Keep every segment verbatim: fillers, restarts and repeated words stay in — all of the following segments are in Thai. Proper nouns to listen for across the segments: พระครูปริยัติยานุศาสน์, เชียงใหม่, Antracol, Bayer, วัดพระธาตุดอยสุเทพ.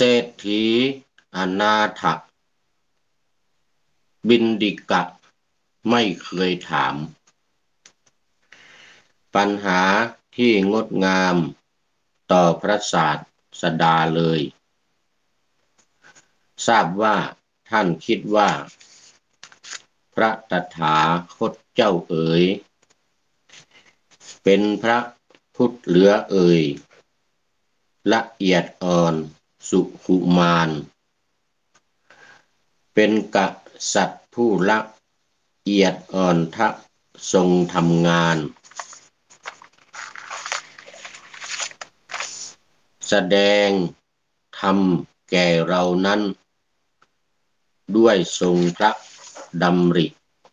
เศรษฐีอนาถบิณฑิกะไม่เคยถามปัญหาที่งดงามต่อพระศาสดาเลยทราบว่าท่านคิดว่าพระตถาคตเจ้าเอ๋ยเป็นพระพุทธเหลือเอ๋ยละเอียดอ่อนสุขุมานเป็นกษัตริย์ผู้ละเอียดอ่อนทะทรงทำงานแสดงธรรมแก่เรานั้นด้วยทรงพระดำริ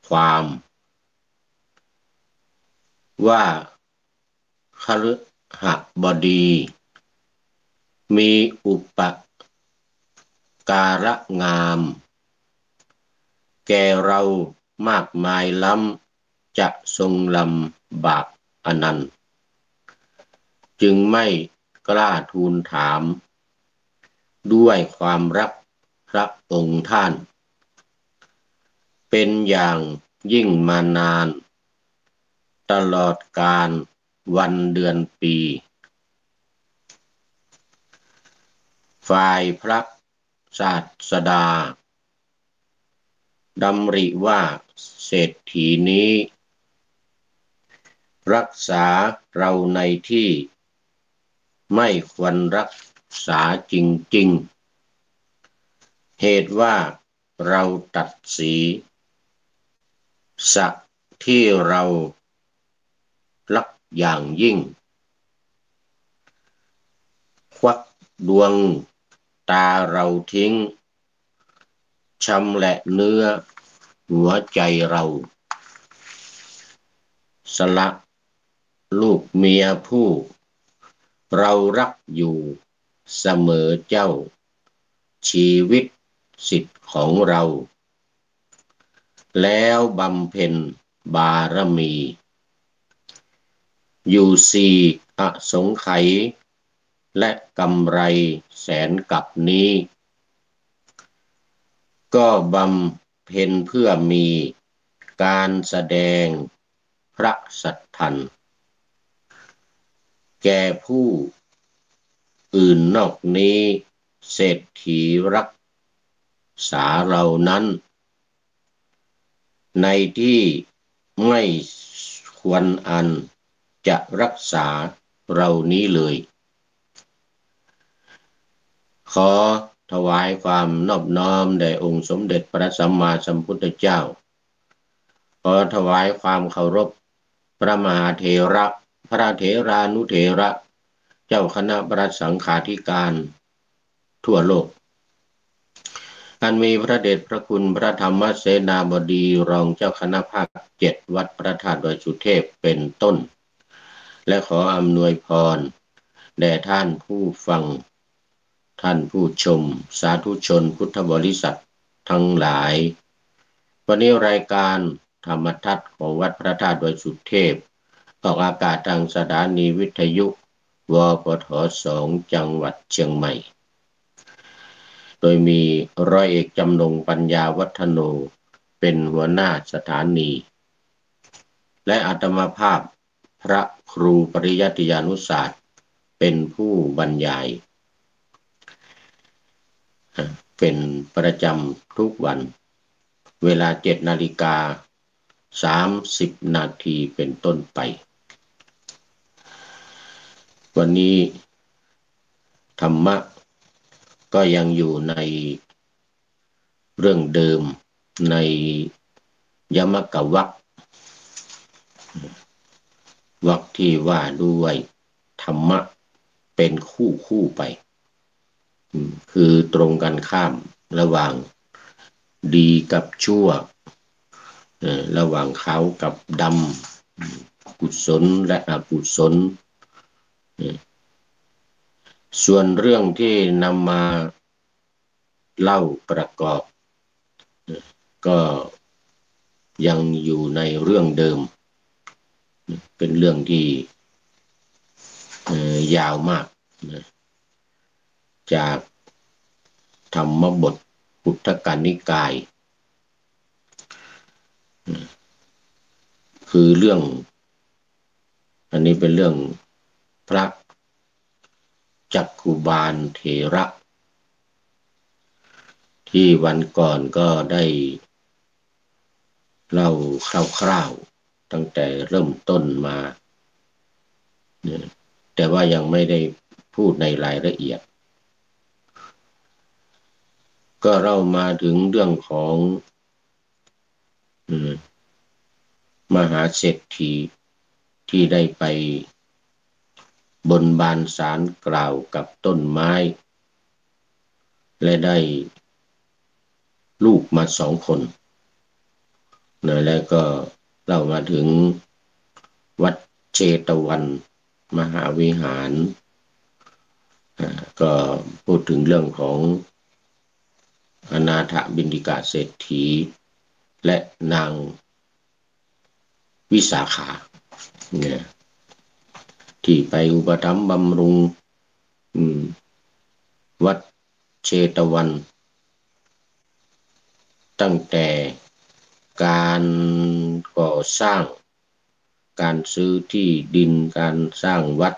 ความว่าคฤหบดีมีอุปการะงามแก่เรามากมายล้ำจะทรงลำบากอนันต์จึงไม่กล้าทูลถามด้วยความรักพระองค์ท่านเป็นอย่างยิ่งมานานตลอดการวันเดือนปีฝ่ายพระศาสดาดำริว่าเศรษฐีนี้รักษาเราในที่ไม่ควรรักษาจริงๆเหตุว่าเราตัดสีสักที่เรารักอย่างยิ่งควักดวงตาเราทิ้งชำและเนื้อหัวใจเราสละลูกเมียผู้เรารักอยู่เสมอเจ้าชีวิตสิทธิ์ของเราแล้วบำเพ็ญบารมีอยู่สี่อสงไขยและกำไรแสนกัปนี้ก็บำเพ็ญเพื่อมีการแสดงพระสัทธันแก่ผู้อื่นนอกนี้เศรษฐีรักษาเรานั้นในที่ไม่ควรอันจะรักษาเรานี้เลยขอถวายความนอบน้อมแด่องค์สมเด็จพระสัมมาสัมพุทธเจ้าขอถวายความเคารพพระมหาเถระพระเถรานุเถระเจ้าคณะประสังขาธิการทั่วโลกอันมีพระเดชพระคุณพระธรรมเสนาบดีรองเจ้าคณะภาคเจ็ดวัดพระธาตุดอยสุเทพเป็นต้นและขออำนวยพรแด่ท่านผู้ฟังท่านผู้ชมสาธุชนพุทธบริษัททั้งหลายวันนี้รายการธรรมทัศน์ของวัดพระธาตุดอยสุเทพออกอากาศทางสถานีวิทยุวพทสองจังหวัดเชียงใหม่โดยมีร้อยเอกจำนงปัญญาวัฒโนเป็นหัวหน้าสถานีและอาตมาภาพพระครูปริยัติยานุศาสตร์เป็นผู้บรรยายเป็นประจำทุกวันเวลาเจ็ดนาฬิกาสามสิบนาทีเป็นต้นไปวันนี้ธรรมะก็ยังอยู่ในเรื่องเดิมในยมกวรรควรรคที่ว่าด้วยธรรมะเป็นคู่คู่ไปคือตรงกันข้ามระหว่างดีกับชั่วระหว่างขาวกับดำกุศลและอกุศลส่วนเรื่องที่นำมาเล่าประกอบก็ยังอยู่ในเรื่องเดิมเป็นเรื่องที่ยาวมากจาก ธรรมบทพุทธกนิกายคือเรื่องอันนี้เป็นเรื่องพระจักขุบาลเถระที่วันก่อนก็ได้เล่าคร่าวๆตั้งแต่เริ่มต้นมาแต่ว่ายังไม่ได้พูดในรายละเอียดก็เล่ามาถึงเรื่องของมหาเศรษฐีที่ได้ไปบนบานศาลกล่าวกับต้นไม้และได้ลูกมาสองคนนะแล้วก็เล่ามาถึงวัดเชตวันมหาวิหารก็พูดถึงเรื่องของอนาถบิณฑิกาเศรษฐีและนางวิสาขาเนี่ยที่ไปอุปถัมภ์บำรุงวัดเชตวันตั้งแต่การก่อสร้างการซื้อที่ดินการสร้างวัด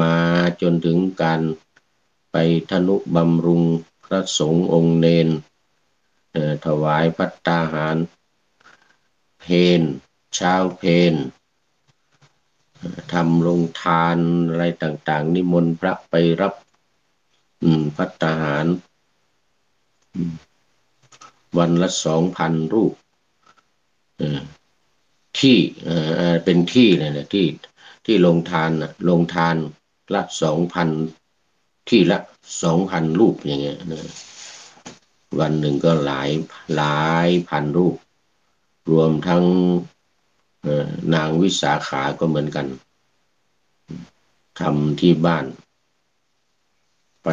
มาจนถึงการไปทนุบำรุงพระสงฆ์องค์เนนถวายภัตตาหารเพลเช้าเพลทำลงทานอะไรต่างๆนิมนต์พระไปรับภัตตาหารวันละสองพันรูปที่เป็นที่เนี่ยนะที่ที่ลงทานนะลงทานละสองพันที่ละสองพันรูปอย่างเงี้ยนะวันหนึ่งก็หลายหลายพันรูปรวมทั้งนางวิสาขาก็เหมือนกันทำที่บ้านไป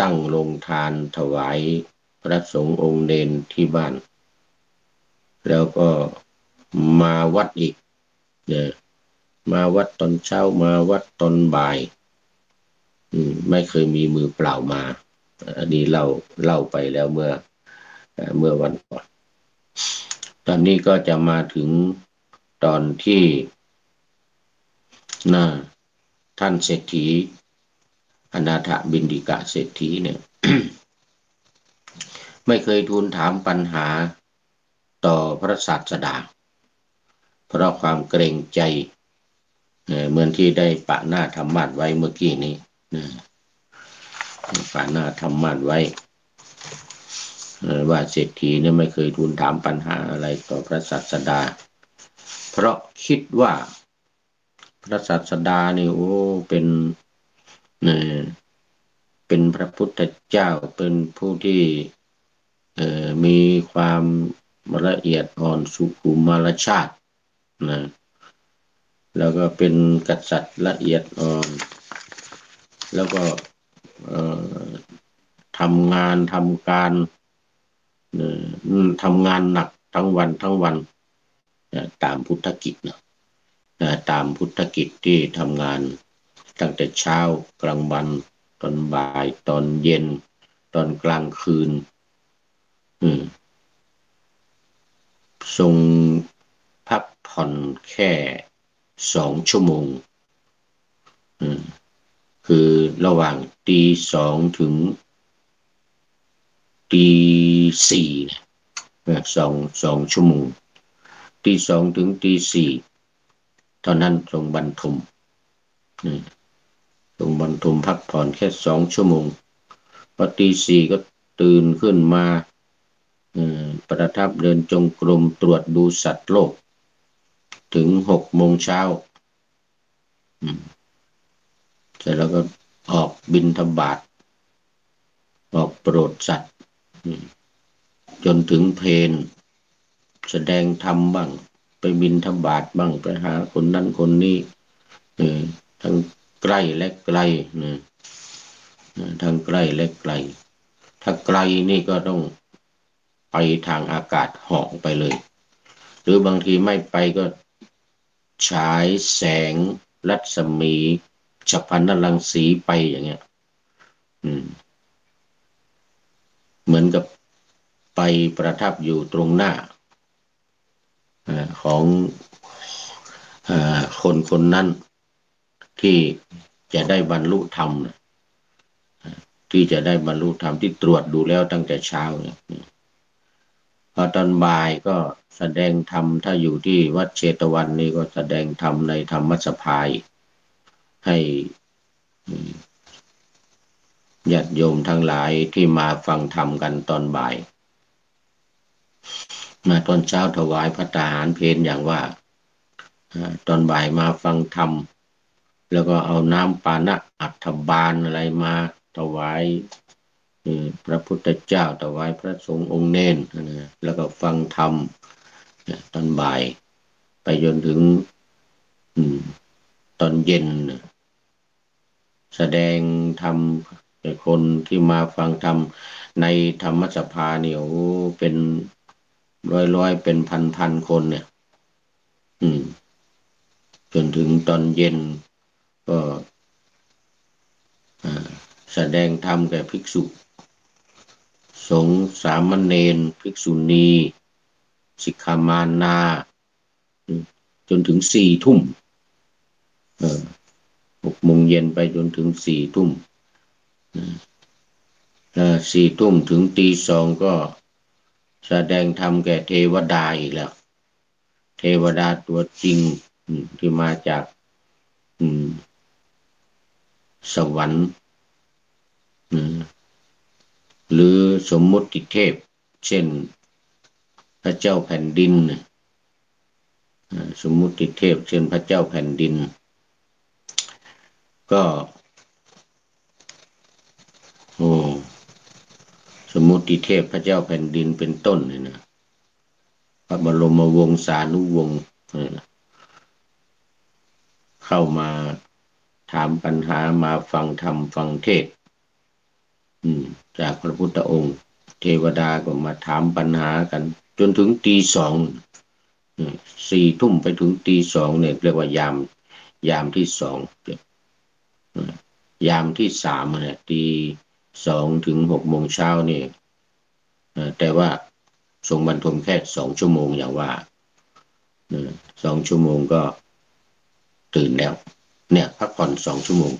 ตั้งลงทานถวายพระสงฆ์องค์เนนที่บ้านแล้วก็มาวัดอีกเนี่ยมาวัดตอนเช้ามาวัดตอนบ่ายไม่เคยมีมือเปล่ามาอันนี้เล่าเล่าไปแล้วเมื่อเมื่อวันก่อนตอนนี้ก็จะมาถึงตอนที่น่าท่านเศรษฐีอนาถบิณฑิกะเศรษฐีเนี่ย ไม่เคยทูลถามปัญหาต่อพระศาสดาเพราะความเกรงใจเหมือนที่ได้ปะหน้าธรรมาสไว้เมื่อกี้นี้ปะหน้าธรรมาสไว้ว่าเศรษฐีเนี่ยไม่เคยทูลถามปัญหาอะไรต่อพระศาสดาเพราะคิดว่าพระศาสดาเนี่ยโอ้เป็นเป็นพระพุทธเจ้าเป็นผู้ที่มีความละเอียดอ่อนสุขุมารชาตินะแล้วก็เป็นกษัตริย์ละเอียดอ่อนแล้วก็ทำงานทำการทำงานหนักทั้งวันทั้งวันตามพุทธกิจนะตามพุทธกิจที่ทำงานตั้งแต่เช้ากลางวันตอนบ่ายตอนเย็นตอนกลางคืนทรงพักผ่อนแค่สองชั่วโมงคือระหว่างตีสองถึงตีสี่สองสองชั่วโมงตีสองถึงตีสี่ตอนนั้นทรงบรรทมทรงบรรทมพักผ่อนแค่สองชั่วโมงพอตีสี่ก็ตื่นขึ้นมาประทับเดินจงกรมตรวจดูสัตว์โลกถึงหกโมงเช้าเสร็จแล้วก็ออกบิณฑบาตออกโปรดสัตว์จนถึงเพลแสดงธรรมบ้างไปบิณฑบาตบ้างไปหาคนนั้นคนนี้ทั้งใกล้และไกลทั้งใกล้และไกลถ้าไกลนี่ก็ต้องไปทางอากาศเหาะไปเลยหรือบางทีไม่ไปก็ฉายแสงรัศมีฉัพพนรังสีไปอย่างเงี้ย เหมือนกับไปประทับอยู่ตรงหน้าของคนคนนั้นที่จะได้บรรลุธรรมที่จะได้บรรลุธรรมที่ตรวจดูแล้วตั้งแต่เช้าเนี่ยพอตอนบ่ายก็แสดงธรรมถ้าอยู่ที่วัดเชตวันนี่ก็แสดงธรรมในธรรมสภาให้ญาติโยมทั้งหลายที่มาฟังธรรมกันตอนบ่ายมาตอนเช้าถวายพระทหารเพลอย่างว่าตอนบ่ายมาฟังธรรมแล้วก็เอาน้ำปานะอัฐบาลอะไรมาถวายพระพุทธเจ้าถวายพระสงฆ์องค์เน้นแล้วก็ฟังธรรมตอนบ่ายไปจนถึงตอนเย็นแสดงธรรมคนที่มาฟังธรรมในธรรมสภาเนี่ยโอ้เป็นร้อยๆเป็นพันๆคนเนี่ยจนถึงตอนเย็นก็แสดงธรรมแก่ภิกษุสงฆ์สามเณรภิกษุณีสิกขามานาจนถึงสี่ทุ่มหกโมงเย็นไปจนถึงสี่ทุ่มสี่ทุ่มถึงตีสองก็แสดงธรรมแก่เทวดาอีกแล้วเทวดาตัวจริงที่มาจากสวรรค์หรือสมมุติเทพเช่นพระเจ้าแผ่นดินสมมุติเทพเช่นพระเจ้าแผ่นดินก็โอ้สมมุติเทพพระเจ้าแผ่นดินเป็นต้นเลยนะพระบรมวงศานุวงศ์เข้ามาถามปัญหามาฟังธรรมฟังเทศจากพระพุทธองค์เทวดาก็มาถามปัญหากันจนถึงตีสองสี่ทุ่มไปถึงตีสองเนี่ยเรียกว่ายามยามที่สองยามที่สามเนี่ยตีสองถึงหกโมงเช้าเนี่ยแต่ว่าทรงบรรทมแค่สองชั่วโมงอย่างว่าสองชั่วโมงก็ตื่นแล้วเนี่ยพักผ่อนสองชั่วโมง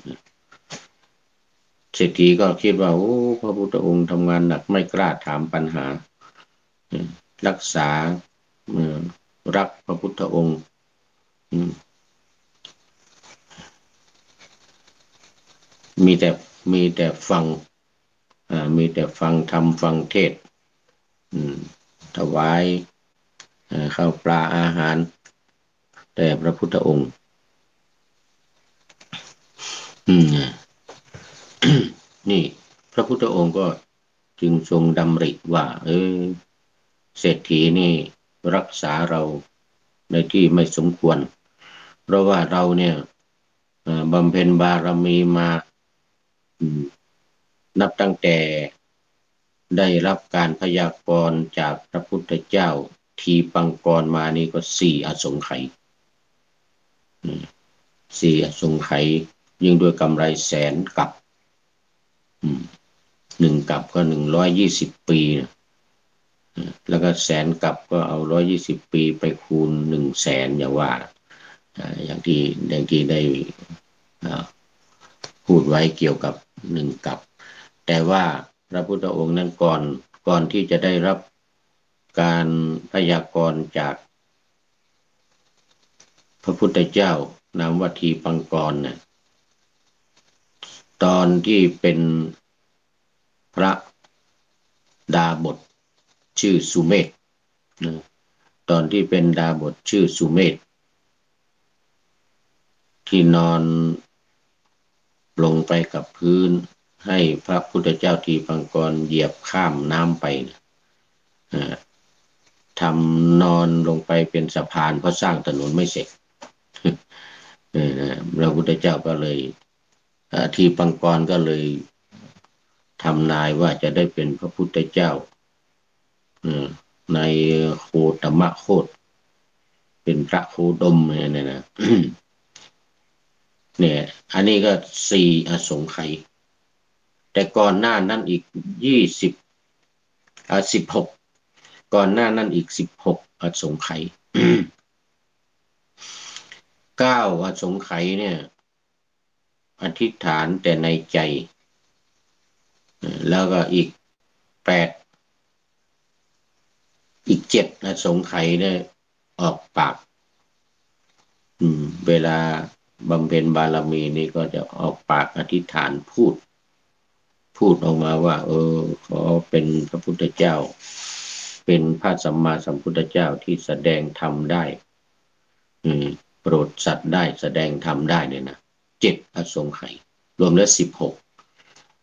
เศรษฐีก็คิดว่าโอ้พระพุทธองค์ทำงานหนักไม่กล้าถามปัญหารักษารักพระพุทธองค์มีแต่มีแต่ฟังมีแต่ฟังธรรมฟังเทศถวายข้าวปลาอาหารแต่พระพุทธองค์นี่พระพุทธองค์ก็จึงทรงดำริว่าเออเศรษฐีนี่รักษาเราในที่ไม่สมควรเพราะว่าเราเนี่ยบำเพ็ญบารมีมานับตั้งแต่ได้รับการพยากรณ์จากพระพุทธเจ้าทีปังกรมานี่ก็สี่อสงไขยสี่อสงไขยยิ่งด้วยกำไรแสนกับหนึ่งกับก็หนึ่งร้อยยี่สิบปีแล้วก็แสนกับก็เอาร้อยยี่สิบปีไปคูณหนึ่งแสนอย่าว่าอย่างที่อย่างที่ได้พูดไว้เกี่ยวกับหนึ่งกับแต่ว่าพระพุทธองค์นั้นก่อนก่อนที่จะได้รับการพยากรณ์จากพระพุทธเจ้านามว่าทีปังกรเนี่ยตอนที่เป็นพระดาบทชื่อสุเมธนะตอนที่เป็นดาบทชื่อสุเมธที่นอนลงไปกับพื้นให้พระพุทธเจ้าทีปังกรเหยียบข้ามน้ำไปนะทำนอนลงไปเป็นสะพานเพราะสร้างถนนไม่เสร็จพระพุทธเจ้าก็เลยทีปังกรก็เลยทำนายว่าจะได้เป็นพระพุทธเจ้าในโคตมะโคตเป็นพระโคดมเนี่ยนะ เนี่ยอันนี้ก็สี่อสงไขยแต่ก่อนหน้านั้นอีกยี่สิบ อ่าสิบหกก่อนหน้านั้นอีกสิบหกอสงไขย เก้าอสงไขยเนี่ยอธิษฐานแต่ในใจแล้วก็อีกแปดอีกเจ็ดอสงไขยเนี่ยออกปากเวลาบำเพ็ญบารมีนี่ก็จะออกปากอธิษฐานพูดพูดออกมาว่าเออขอเป็นพระพุทธเจ้าเป็นพระสัมมาสัมพุทธเจ้าที่แสดงธรรมได้อืมโปรดสัตว์ได้แสดงธรรมได้เนี่ยนะเจ็ดอสงไขยรวมแล้วสิบหก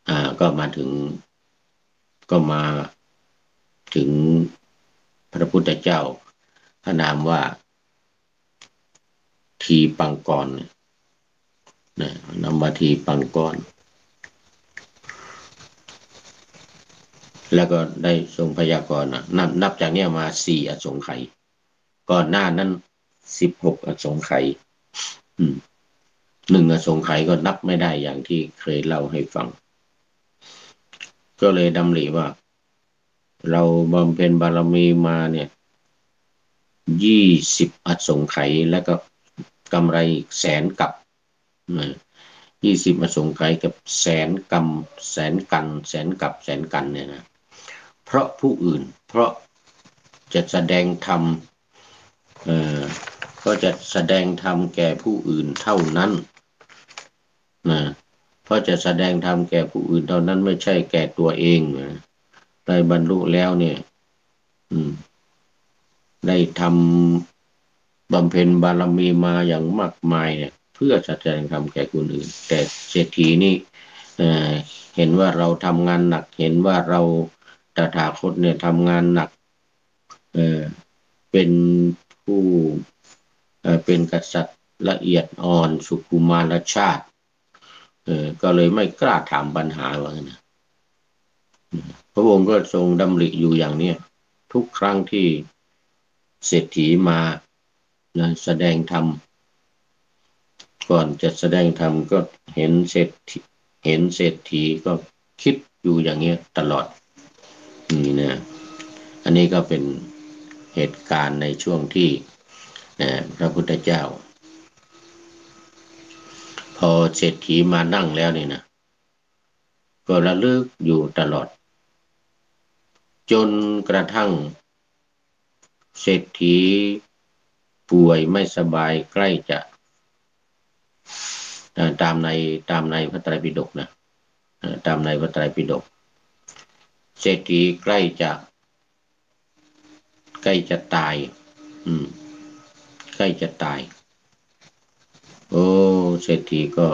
อ่าก็มาถึงก็มาถึงพระพุทธเจ้าพระนามว่าทีปังกรนะนำมาทีปังกรแล้วก็ได้ทรงพยากรณ์นับนับจากนี้มาสี่อสงไขยก่อนหน้านั้นสิบหกอสงไขยหนึ่งอสงไขยก็นับไม่ได้อย่างที่เคยเล่าให้ฟังก็เลยดำริว่าเราบำเพ็ญบารมีมาเนี่ยยี่สิบอสงไขยแล้วก็กำไรแสนกับยี่สิบอสงไขยกับแสนกำแสนกันแสนกับแสนกันเนี่ยนะเพราะผู้อื่นเพราะจะแสดงธรรมก็จะแสดงธรรมแก่ผู้อื่นเท่านั้นนะเพราะจะแสดงธรรมแก่ผู้อื่นเท่านั้นไม่ใช่แก่ตัวเองนะได้บรรลุแล้วเนี่ยได้ทำบำเพ็ญบารมีมาอย่างมากมายเนี่ยเพื่อจัดแจงทำแก่คนอื่นแต่เศรษฐีนี่ เ, เห็นว่าเราทำงานหนักเห็นว่าเราตถาคตเนี่ยทำงานหนัก เ, เป็นผู้เป็นกษัตริย์ละเอียดอ่อนสุขุมารชาติก็เลยไม่กล้าถามปัญหาว่านะพระองค์ก็ทรงดำริอยู่อย่างนี้ทุกครั้งที่เศรษฐีมาแสดงธรรมก่อนจะแสดงธรรมก็เห็นเศรษฐีเห็นเศรษฐีก็คิดอยู่อย่างเงี้ยตลอดนี่นะอันนี้ก็เป็นเหตุการณ์ในช่วงที่นะพระพุทธเจ้าพอเศรษฐีมานั่งแล้วนี่นะก็ระลึกอยู่ตลอดจนกระทั่งเศรษฐีป่วยไม่สบายใกล้จะตามในตามในพระไตรปิฎกนะตามในพระไตรปิฎกเศรษฐีใกล้จะใกล้จะตายอืมใกล้จะตายโอ้เศรษฐีก็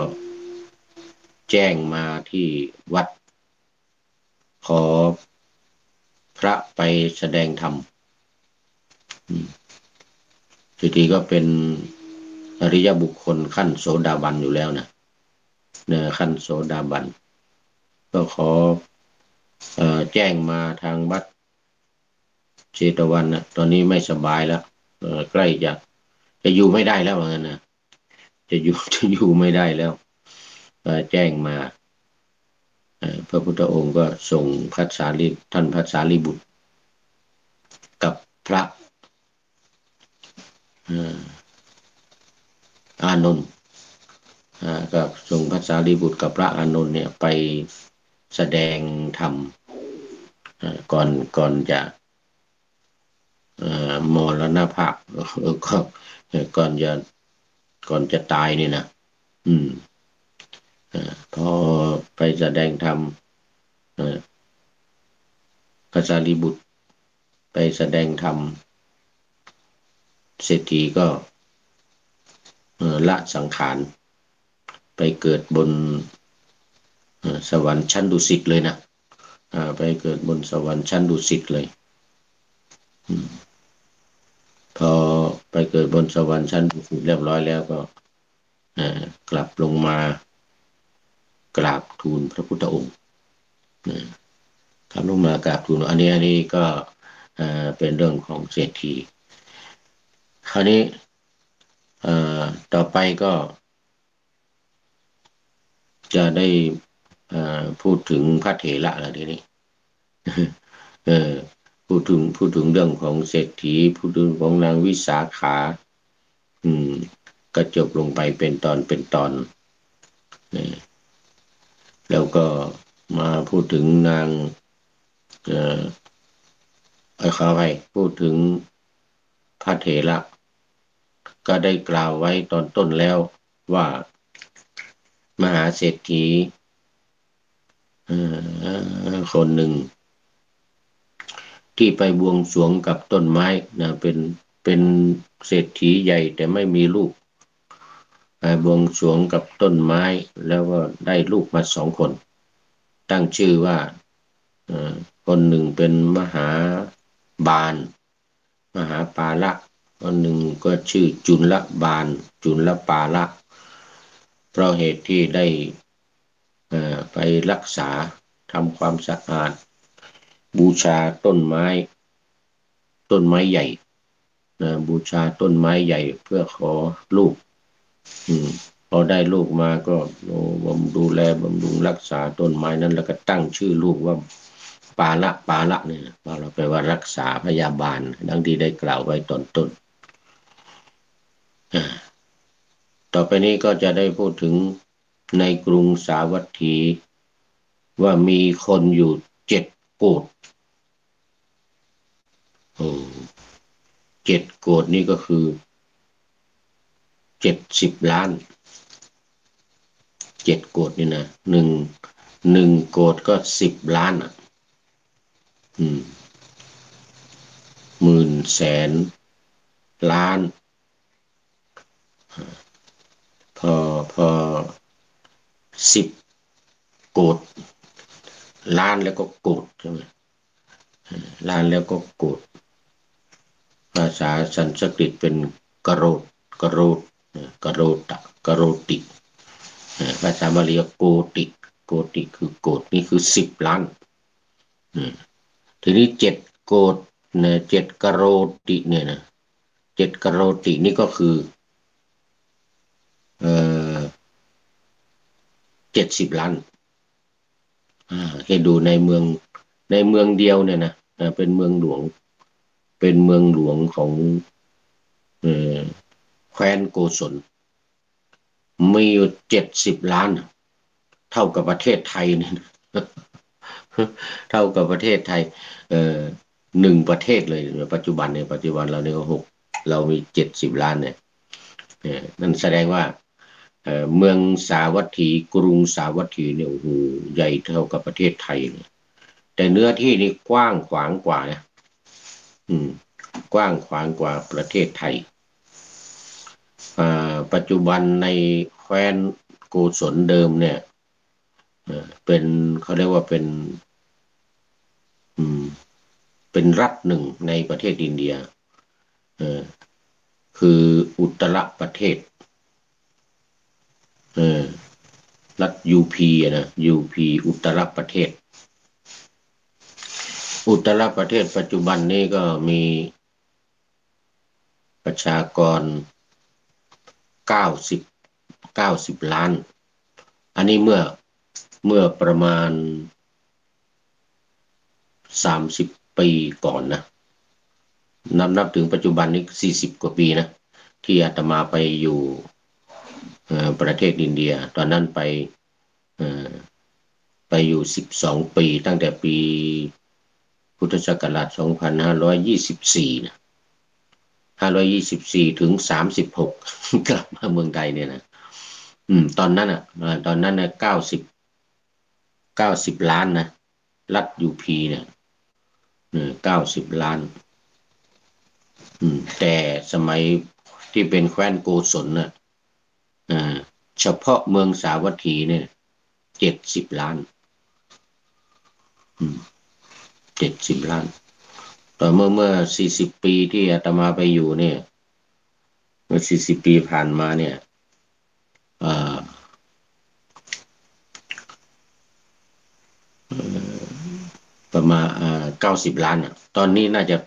แจ้งมาที่วัดขอพระไปแสดงธรรมอืมเศรษฐีก็เป็นอริยบุคคลขั้นโสดาบันอยู่แล้วนะเนื้อขั้นโสดาบันก็ขอเอ่อแจ้งมาทางวัดเชตวันนะตอนนี้ไม่สบายแล้วใกล้จะจะอยู่ไม่ได้แล้วเหมือนกันนะจะอยู่จะอยู่ไม่ได้แล้วแจ้งมาพระพุทธองค์ก็ส่งพระสารีท่านพระสารีบุตรกับพระอานนท์กับทรงพระสารีบุตรกับพระอานนท์เนี่ยไปแสดงธรรมก่อนก่อนจะมรณภาพก็ก่อนจะก่อนจะตายนี่นะอืมพอไปแสดงธรรมพระสารีบุตรไปแสดงธรรมเศรษฐีก็ละสังขารไปเกิดบนสวรรค์ชั้นดุสิตเลยนะไปเกิดบนสวรรค์ชั้นดุสิตเลยพอไปเกิดบนสวรรค์ชั้นดุสิตเรียบร้อยแล้วก็กลับลงมากราบทูลพระพุทธองค์กลับลงมากราบทูลอันนี้อันนี้ก็เป็นเรื่องของเศรษฐีคราวนี้ต่อไปก็จะได้พูดถึงพระเถระแล้วทีนี้ เออพูดถึงพูดถึงเรื่องของเศรษฐีพูดถึงของนางวิสาขาอืมก็จบลงไปเป็นตอนเป็นตอนนี่แล้วก็มาพูดถึงนางเอ่อขออภัยพูดถึงพระเถระก็ได้กล่าวไว้ตอนต้นแล้วว่ามหาเศรษฐีคนหนึ่งที่ไปบวงสรวงกับต้นไม้นะเป็นเป็นเศรษฐีใหญ่แต่ไม่มีลูกไปบวงสรวงกับต้นไม้แล้วก็ได้ลูกมาสองคนตั้งชื่อว่าคนหนึ่งเป็นมหาบาลมหาปาละคนหนึ่งก็ชื่อจุลบาลจุลปาละเพราะเหตุที่ได้ไปรักษาทำความสะอาดบูชาต้นไม้ต้นไม้ใหญ่บูชาต้นไม้ใหญ่เพื่อขอลูกพอได้ลูกมาก็บำดูแลบำรุงรักษาต้นไม้นั้นแล้วก็ตั้งชื่อลูกว่าปาละปาละเนี่ยปาละแปลว่ารักษาพยาบาลดังที่ได้กล่าวไว้ตอนต้นต่อไปนี้ก็จะได้พูดถึงในกรุงสาวัตถีว่ามีคนอยู่เจ็ดโกฏโอ้เจ็ดโกฏนี่ก็คือเจ็ดสิบล้านเจ็ดโกฏนี่นะหนึ่งหนึ่งโกฏก็สิบล้านอ่ะอืมหมื่นแสนล้านพอพอสิบโกฏล้านแล้วก็โกฏใช่ไหมล้านแล้วก็โกฏภาษาสันสกฤตเป็นกโรดกโรดกโรตะกโรติภาษาบาลีโกติโกติคือโกฏนี่คือสิบล้านทีนี้เจ็ดโกฏเนี่ยเจ็ดกโรติเนี่ยนะเจ็ดกโรตินี่ก็คือเอ่อเจ็ดสิบล้านอ่าให้ดูในเมืองในเมืองเดียวเนี่ยนะเป็นเมืองหลวงเป็นเมืองหลวงของเอ่อแคว้นโกศลมีอยู่เจ็ดสิบล้านเท่ากับประเทศไทยเนี่ยเท่ากับประเทศไทยเอ่อหนึ่งประเทศเลยปัจจุบันเนี่ยปัจจุบันเราเนี่ยก็หกเรามีเจ็ดสิบล้านเนี่ยนั่นแสดงว่าเมืองสาวัตถีกรุงสาวัตถีเนี่ยโอ้โหใหญ่เท่ากับประเทศไทยเลยแต่เนื้อที่นี่กว้างขวางกว่านะอืมกว้างขวางกว่าประเทศไทยปัจจุบันในแคว้นโกศลเดิมเนี่ยเป็นเขาเรียกว่าเป็นเป็นรัฐหนึ่งในประเทศอินเดียคืออุตรประเทศรัฐยูพีนะยูพีอุตรประเทศอุตรประเทศปัจจุบันนี้ก็มีประชากรเก้าสิบเก้าสิบล้านอันนี้เมื่อเมื่อประมาณสามสิบปีก่อนนะนับนับถึงปัจจุบันนี้สี่สิบกว่าปีนะที่อาตมาไปอยู่ประเทศอินเดียตอนนั้นไปไปอยู่สิบสองปีตั้งแต่ปีพุทธศักราชสองพันห้าร้อยยี่สิบสี่นะห้าร้อยยี่สิบสี่ถึงสามสิบหกกลับมาเมืองไทยเนี่ยนะอืมตอนนั้นอ่ะตอนนั้นเนี่ยเก้าสิบเก้าสิบล้านนะรัฐยูพีเนี่ยเก้าสิบล้านอืมแต่สมัยที่เป็นแคว้นโกศลน่ะอ่าเฉพาะเมืองสาวัตถีเนี่ยเจ็ดสิบล้านอืมเจ็ดสิบล้านต่อเมื่อเมื่อสี่สิบปีที่อาตมาไปอยู่เนี่ยเมื่อสี่สิบปีผ่านมาเนี่ยประมาณเก้าสิบล้านอ่ะตอนนี้น่าจะ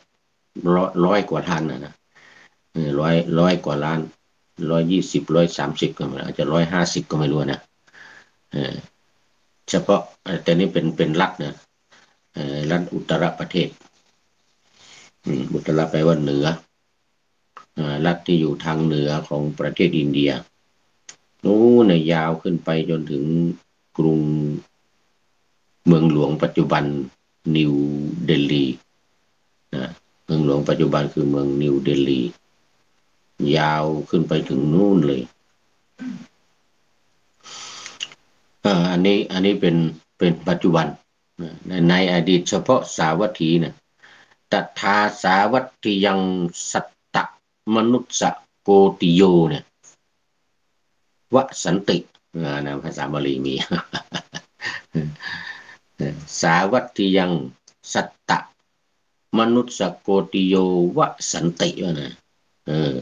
ร้อยร้อยกว่าล้านนะนะร้อยร้อยกว่าล้านร้อยยี่สิบร้อยสามสิบก็อาจจะร้อยห้าสิบก็ไม่รู้นะเฉพาะแต่นี่เป็นเป็นรัฐนะ รัฐอุตรประเทศอุตรแปลว่าเหนือรัฐที่อยู่ทางเหนือของประเทศอินเดียนู้นยาวขึ้นไปจนถึงกรุงเมืองหลวงปัจจุบันนิวเดลีนะเมืองหลวงปัจจุบันคือเมืองนิวเดลียาวขึ้นไปถึงนู่นเลยอันนี้อันนี้เป็นเป็นปัจจุบันในอดีตเฉพาะสาวัตถีนะตถาสาวัตถียังสัตตมนุษสโกติโยเนี่ยวสันตินะภาษาบาลีมี สาวัตถียังสัตตมนุษสโกติโยวสันติวะนะเออ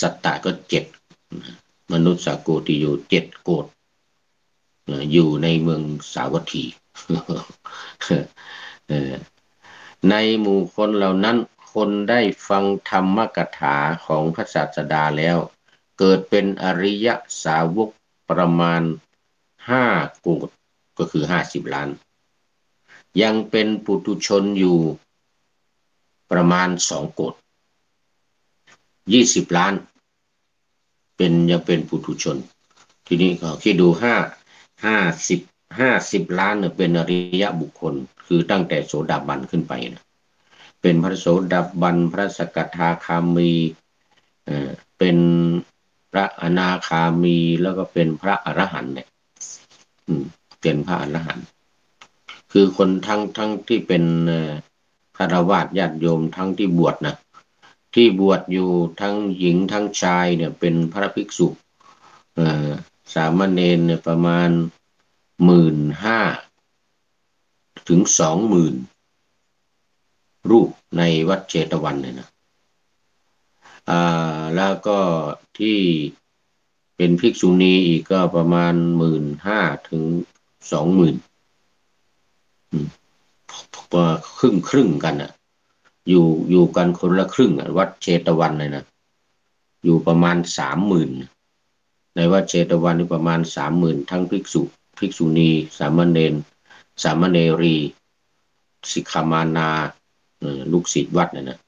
สัตตะก็เจ็ดมนุษสโกติโยเจ็ดโกฏอยู่ในเมืองสาวัตถีในหมู่คนเหล่านั้นคนได้ฟังธรรมกถาของพระศาสดาแล้วเกิดเป็นอริยสาวกประมาณห้าโกฏก็คือห้าสิบล้านยังเป็นปุถุชนอยู่ประมาณสองโกฏยี่สิบล้านเป็นยังเป็นปุถุชนทีนี้เขาคิดดูห้าห้าสิบห้าสิบล้านเนี่ยเป็นอริยบุคคลคือตั้งแต่โสดาบันขึ้นไปนะเป็นพระโสดาบันพระสกทาคามีเอ่อเป็นพระอนาคามีแล้วก็เป็นพระอรหันต์เนี่ยอืมเป็นพระอรหันต์คือคนทั้งทั้งที่เป็นฆราวาสญาติโยมทั้งที่บวชนะที่บวชอยู่ทั้งหญิงทั้งชายเนี่ยเป็นพระภิกษุเอ่อสามเณรเนี่ยประมาณหมื่นห้าถึงสองหมื่นรูปในวัดเจตวันเนี่ยนะอ่าแล้วก็ที่เป็นภิกษุณีอีกก็ประมาณหมื่นห้าถึงสองหมื่นครึ่งครึ่งกันอ่ะอยู่อยู่กันคนละครึ่งอ่ะวัดเจตวันเลยนะอยู่ประมาณสามหมื่นในวัดเจตวันนี่ประมาณสามหมื่นทั้งภิกษุภิกษุณีสามเณรสามเณรีสิกขามานาลูกศิษย์วัดเนี่ยนะ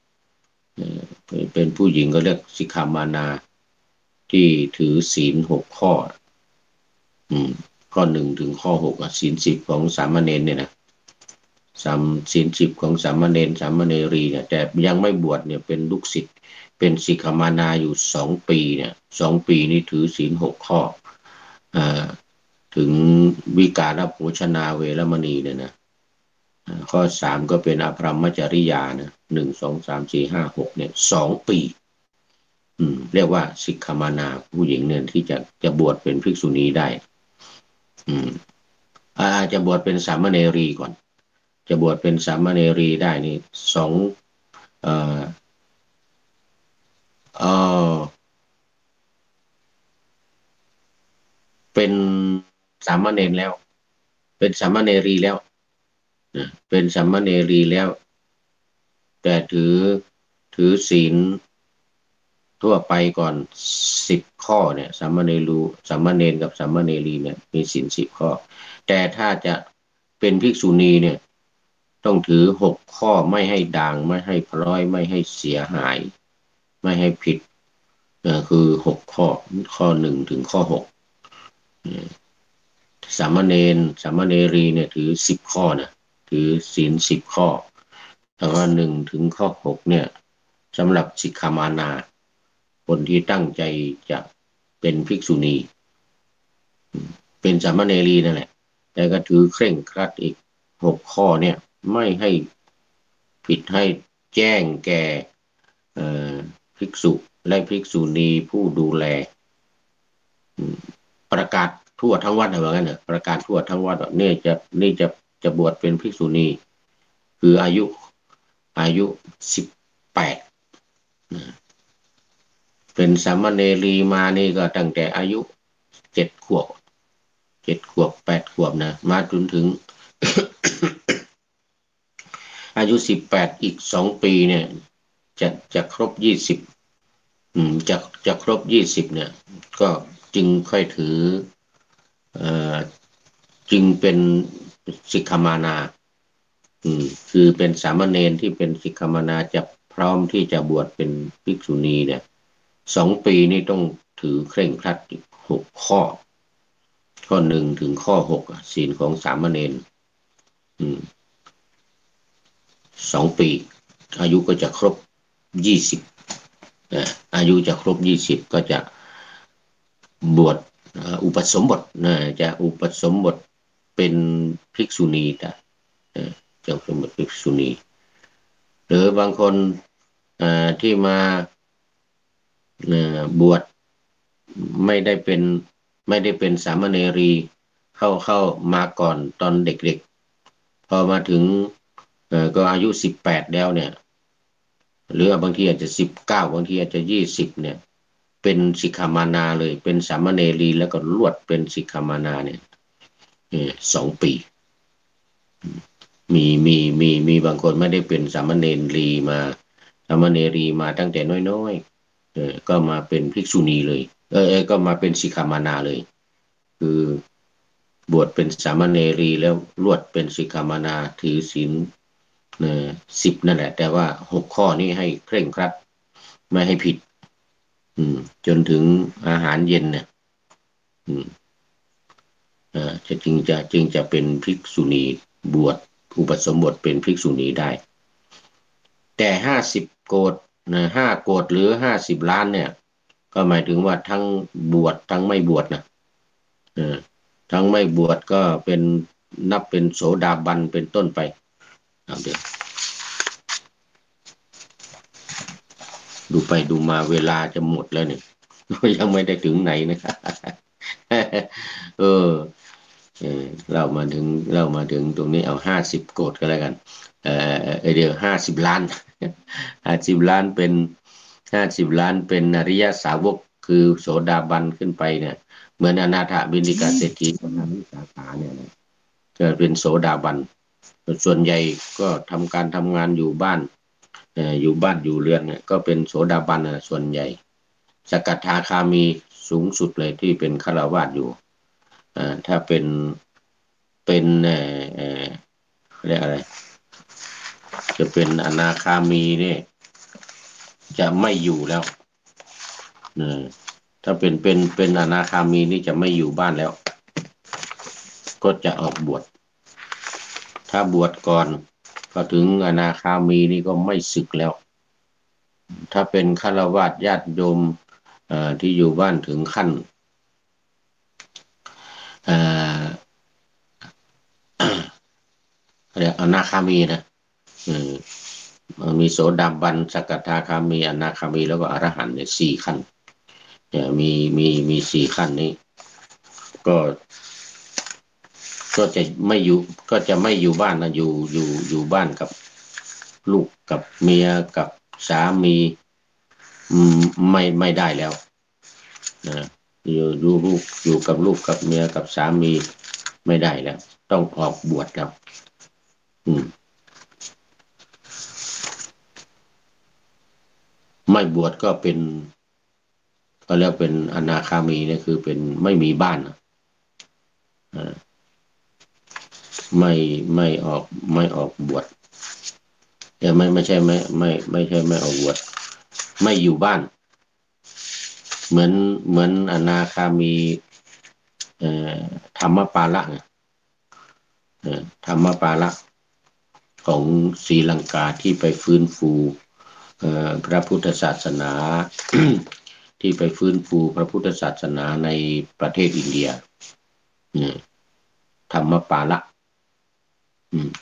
เป็นผู้หญิงก็เรียกสิกขามานาที่ถือศีลหกข้ออืมข้อหนึ่งถึงข้อหกศีลสิบของสามเณรเนี่ยนะศีลสิบของสามเณรสามเณรีเนี่ยแต่ยังไม่บวชเนี่ยเป็นลูกศิษย์เป็นสิกขามานาอยู่สองปีเนี่ยสองปีนี้ถือศีลหกข้ออ่าถึงวิกาลโภชนาเวรมณีเนี่ยนะข้อสามก็เป็นอภรมจริยานะหนึ่งสองสามสี่ห้าหกเนี่ยสองปีอืมเรียกว่าสิกขามานาผู้หญิงเนี่ยที่จะจะบวชเป็นภิกษุณีได้อืมอ่าจะบวชเป็นสามเณรีก่อนจะบวชเป็นสามเณรีได้นี่สองเอ่อเอ่อเป็นสามเณรแล้วเป็นสามเณรีแล้วเป็นสามเณรีแล้วแต่ถือถือศีลทั่วไปก่อนสิบข้อเนี่ยสามเณรรู้สามเณรกับสามเณรีเนี่ยมีศีลสิบข้อแต่ถ้าจะเป็นภิกษุณีเนี่ยต้องถือหกข้อไม่ให้ดังไม่ให้พร้อยไม่ให้เสียหายไม่ให้ผิดคือหกข้อข้อหนึ่งถึงข้อหกสามเณรสามเณรีเนี่ยถือสิบข้อนะถือศีลสิบข้อแต่ว่าหนึ่งถึงข้อหกเนี่ยสำหรับสิกขามานาคนที่ตั้งใจจะเป็นภิกษุณีเป็นสามเณรีนั่นแหละแต่ก็ถือเคร่งครัดอีกหกข้อเนี่ยไม่ให้ผิดให้แจ้งแก่ภิกษุและภิกษุณีผู้ดูแลประกาศทั่วทั้งวัดอะไรแบบนั้นเนี่ยประกาศทั่วทั้งวัดเนี่ยจะนี่จะจะบวชเป็นภิกษุณีคืออายุอายุสิบแปดเป็นสามเณรีมานี่ก็ตั้งแต่อายุเจ็ดขวบเจ็ดขวบแปดขวบนะมาจนถึง อายุสิบแปดอีกสองปีเนี่ยจะจะครบยี่สิบจะจะครบยี่สิบเนี่ยก็จึงค่อยถือเอ่อจึงเป็นสิกขามานา อืมคือเป็นสามเณรที่เป็นสิกขามนาจะพร้อมที่จะบวชเป็นภิกษุณีเนี่ยสองปีนี่ต้องถือเคร่งครัดหกข้อข้อหนึ่งถึงข้อหกศีลของสามเณรอืมสองปีอายุก็จะครบยี่สิบอายุจะครบยี่สิบก็จะบวชอุปสมบทนะจะอุปสมบทเป็นภิกษุณีนะจะอุปสมบทภิกษุณีหรือบางคนที่มาบวชไม่ได้เป็นไม่ได้เป็นสามเณรีเข้าเข้ามาก่อนตอนเด็กๆพอมาถึงก็อายุสิบแปดแล้วเนี่ยหรือบางทีอาจจะสิบเก้าบางทีอาจจะยี่สิบเนี่ยเป็นสิกขามานาเลยเป็นสามเณรีแล้วก็ลวดเป็นสิกขามานาเนี่ยสองปีมีมีมีมีบางคนไม่ได้เป็นสามเณรีมาสามเณรีมาตั้งแต่น้อยๆเออก็มาเป็นภิกษุณีเลยเออก็มาเป็นสิกขามานาเลยคือบวชเป็นสามเณรีแล้วลวดเป็นสิกขามานาถือศีลสิบนั่นแหละแต่ว่าหกข้อนี้ให้เคร่งครัดไม่ให้ผิดจนถึงอาหารเย็นเนี่ยจะจึงจะจึงจะเป็นภิกษุณีบวชอุปสมบทเป็นภิกษุณีได้แต่ห้าสิบโกฏนะห้าโกฏหรือห้าสิบล้านเนี่ยก็หมายถึงว่าทั้งบวชทั้งไม่บวชนะทั้งไม่บวชก็เป็นนับเป็นโสดาบันเป็นต้นไปดูไปดูมาเวลาจะหมดแล้วเนี่ยยังไม่ได้ถึงไหนนะครับเออเออเรามาถึงเรามาถึงตรงนี้เอาห้าสิบโกดก็แล้วกันเออเดี๋ยวห้าสิบล้านห้าสิบล้านเป็นห้าสิบล้านเป็นอริยสาวกคือโสดาบันขึ้นไปเนี่ยเหมือนอนาถบิณฑิกเศรษฐีสมณวิสาขาเนี่ยจะเป็นโสดาบันส่วนใหญ่ก็ทำการทำงานอยู่บ้านอยู่บ้านอยู่เรือนก็เป็นโสดาบันส่วนใหญ่สกทาคามีสูงสุดเลยที่เป็นฆราวาสอยู่ถ้าเป็นเป็นเรียกอะไรจะเป็นอนาคามีนี่จะไม่อยู่แล้วถ้าเป็นเป็นเป็นอนาคามีนี่จะไม่อยู่บ้านแล้วก็จะออกบวชถ้าบวชก่อนก็ถึงอนาคามีนี่ก็ไม่สึกแล้วถ้าเป็นฆราวาสญาติโยมที่อยู่บ้านถึงขั้นเรียกอนาคามีนะมีโสดาบันสกทาคามีอนาคามีแล้วก็อรหันต์เนี่ยสี่ขั้นมีมีมีสี่ขั้นนี้ก็ก็จะไม่อยู่ก็จะไม่อยู่บ้านนะอยู่อยู่อยู่บ้านกับลูกกับเมียกับสามีไม่ไม่ได้แล้วนะอยู่ดูลูกอยู่กับลูกกับเมียกับสามีไม่ได้แล้วต้องออกบวชแล้วอืมไม่บวชก็เป็นก็เรียกเป็นอนาคามีเนี่ยคือเป็นไม่มีบ้านนะไม่ไม่ออกไม่ออกบวชแต่ไม่ไม่ใช่ไม่ไม่ไม่ใช่ไม่ออกบวชไม่อยู่บ้านเหมือนเหมือนอนาคามีธรรมปาละธรรมปาละของศรีลังกาที่ไปฟื้นฟูพระพุทธศาสนา ที่ไปฟื้นฟูพระพุทธศาสนาในประเทศอินเดียธรรมปาละ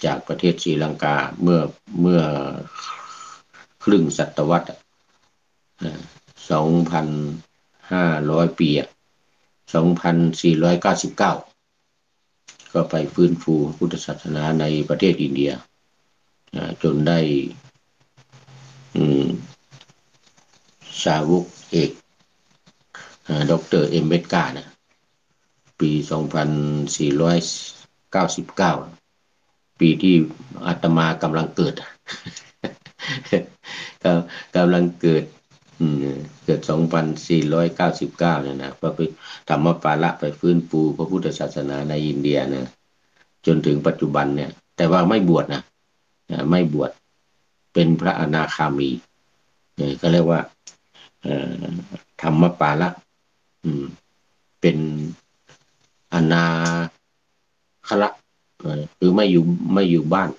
จากประเทศศรีลังกาเมื่อเมื่อครึ่งศตวรรษสองพันห้าร้อยปีสองพันสี่ร้อยเก้าสิบเก้าก็ไปฟื้นฟูพุทธศาสนาในประเทศอินเดียจนได้สาวกเอกดอกเตอร์เอ็มเบตกานะปีสองพันสี่ร้อยเก้าสิบเก้าปีที่อาตมากำลังเกิดกำลังเกิดเกิด สองพันสี่ร้อยเก้าสิบเก้า เนี่ยนะพระธรรมปาละไปฟื้นฟูพระพุทธศาสนาในอินเดียนะจนถึงปัจจุบันเนี่ยแต่ว่าไม่บวชนะ ไม่บวชเป็นพระอนาคามีก็เรียกว่าธรรมปาละเป็นอนาคละคือไม่อยู่ไม่อยู่บ้าน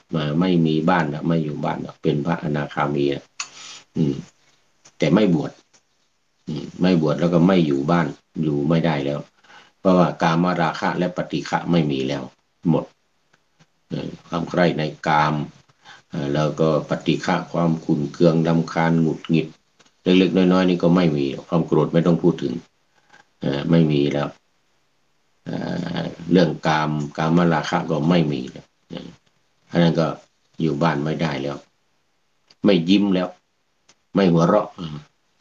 ไม่มีบ้านนะไม่อยู่บ้านนะเป็นพระอนาคามีนะแต่ไม่บวชไม่บวชแล้วก็ไม่อยู่บ้านอยู่ไม่ได้แล้วเพราะว่ากามราคะและปฏิฆะไม่มีแล้วหมดความใคร่ในกามแล้วก็ปฏิฆะความขุ่นเคืองรำคาญหงุดหงิดเล็กๆน้อยๆนี่ก็ไม่มีความโกรธไม่ต้องพูดถึงไม่มีแล้วเรื่องกามกามราคะก็ไม่มีแล้วอันนั้นก็อยู่บ้านไม่ได้แล้วไม่ยิ้มแล้วไม่หัวเราะ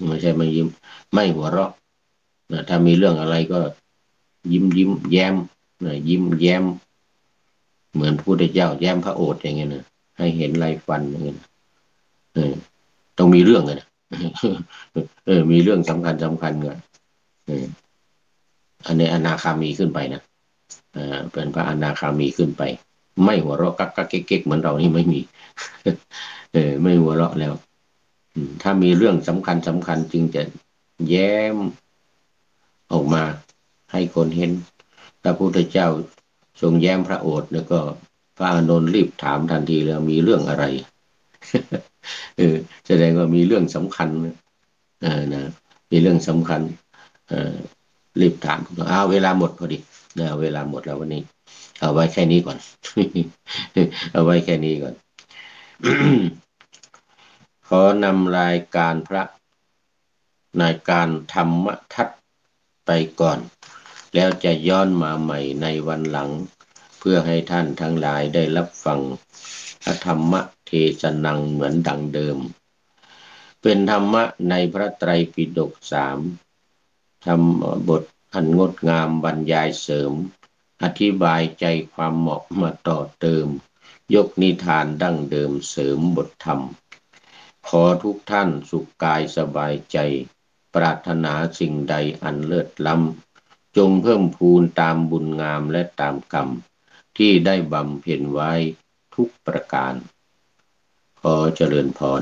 ไม่ใช่ไม่ยิ้มไม่หัวเราะถ้ามีเรื่องอะไรก็ยิ้มยิ้มแย้มยิ้มแย้มเหมือนพระพุทธเจ้าแย้มพระโอษฐ์อย่างเงี้ยนะให้เห็นลายฟันอย่างเงี้ยนะต้องมีเรื่องเลยนะเออมีเรื่องสำคัญสำคัญเงี้ยอันนี้อนาคามีขึ้นไปนะเออเป็นพระอนาคามีขึ้นไปไม่หัวเราะกักกักเก๊กเก๊กเหมือนเรานี่ไม่มีเออไม่หัวเราะแล้วถ้ามีเรื่องสำคัญสำคัญจึงจะแย้มออกมาให้คนเห็นพระพุทธเจ้าทรงแย้มพระโอษฐ์แล้วก็พระอานนท์รีบถามทันทีแล้วมีเรื่องอะไรเออแสดงว่ามีเรื่องสำคัญเออนะมีเรื่องสำคัญเออรีบถามอ้าวเวลาหมดพอดีนะเวลาหมดแล้ววันนี้เอาไว้แค่นี้ก่อนเอาไว้แค่นี้ก่อน ขอนำรายการพระในการธรรมทัศน์ไปก่อนแล้วจะย้อนมาใหม่ในวันหลังเพื่อให้ท่านทั้งหลายได้รับฟังธรรมเทศนังเหมือนดังเดิมเป็นธรรมะในพระไตรปิฎกสามธรรมบทอันงดงามบรรยายเสริมอธิบายใจความเหมาะมาต่อเติมยกนิทานดั้งเดิมเสริมบทธรรมขอทุกท่านสุขกายสบายใจปรารถนาสิ่งใดอันเลิศล้ำจงเพิ่มพูนตามบุญงามและตามกรรมที่ได้บำเพ็ญไว้ทุกประการขอเจริญพร